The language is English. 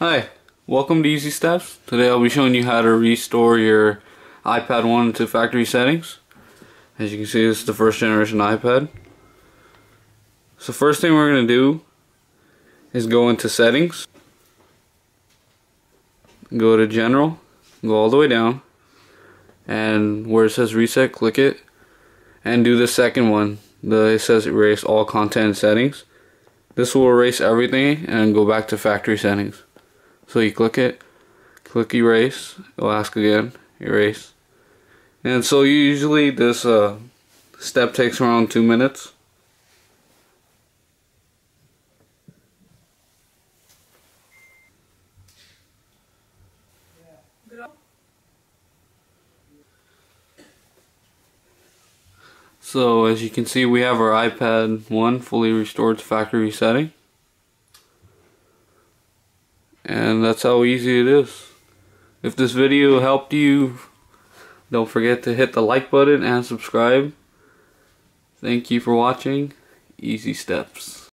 Hi, welcome to Easy Steps. Today I'll be showing you how to restore your iPad 1 to factory settings. As you can see, this is the first generation iPad. So first thing we're going to do is go into settings, go to general, go all the way down, and where it says reset, click it, and do the second one. It says erase all content and settings. This will erase everything and go back to factory settings. So you click it, click erase, it'll ask again, erase. And so usually this step takes around 2 minutes. So as you can see, we have our iPad 1 fully restored to factory setting. And that's how easy it is. If this video helped you, don't forget to hit the like button and subscribe. Thank you for watching. Easy Steps.